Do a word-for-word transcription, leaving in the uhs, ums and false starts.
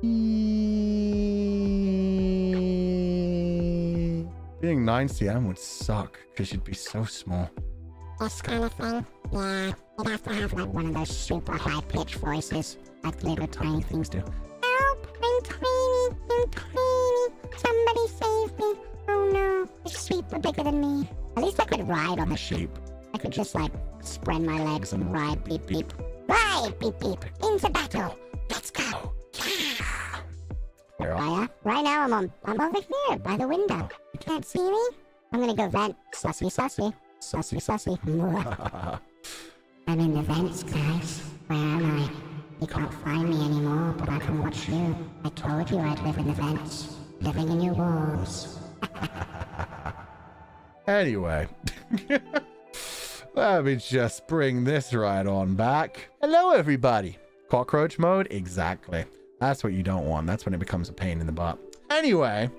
Being nine centimeters would suck because you'd be so small. This kind of thing? Yeah. You'd have to have like one of those super high-pitched voices like little tiny things do. Help! I'm tiny! I'm tiny! Somebody save me! Oh no! The sheep are bigger than me. At least I could ride on the sheep. I could just like spread my legs and ride, beep beep. Ride, beep beep! Into battle! Let's go! Yeah! Where are you? Right now I'm on, I'm over here by the window. You can't see me? I'm gonna go vent. Sussy, sussy. Sussy, sussy. I'm in the vents, guys. Where am I? You can't find me anymore, but I can watch you. I told you I'd live in the vents. Living in your walls. Anyway. Let me just bring this right on back. Hello, everybody. Cockroach mode? Exactly. That's what you don't want. That's when it becomes a pain in the butt. Anyway...